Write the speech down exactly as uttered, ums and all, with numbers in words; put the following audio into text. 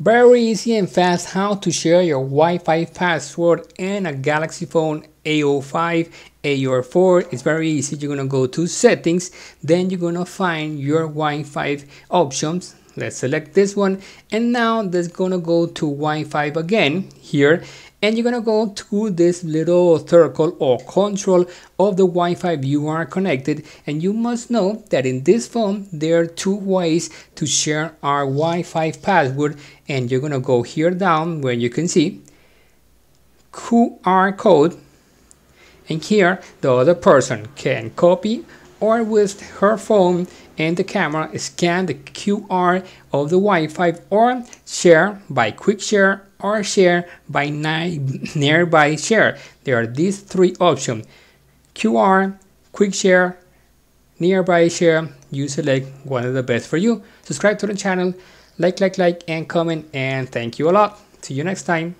Very easy and fast how to share your Wi-Fi password and a Galaxy phone A zero five, A zero four. It's very easy. You're gonna go to settings, then you're gonna find your Wi-Fi options. Let's select this one, and now that's gonna go to Wi-Fi again here, and you're gonna go to this little circle or control of the Wi-Fi you are connected. And you must know that in this phone there are two ways to share our Wi-Fi password, and you're gonna go here down where you can see Q R code, and here the other person can copy or with her phone and the camera scan the Q R of the Wi-Fi, or share by quick share or share by nearby share. There are these three options: Q R, quick share, nearby share. You select one of the best for you. Subscribe to the channel, like, like, like, and comment, and thank you a lot. See you next time.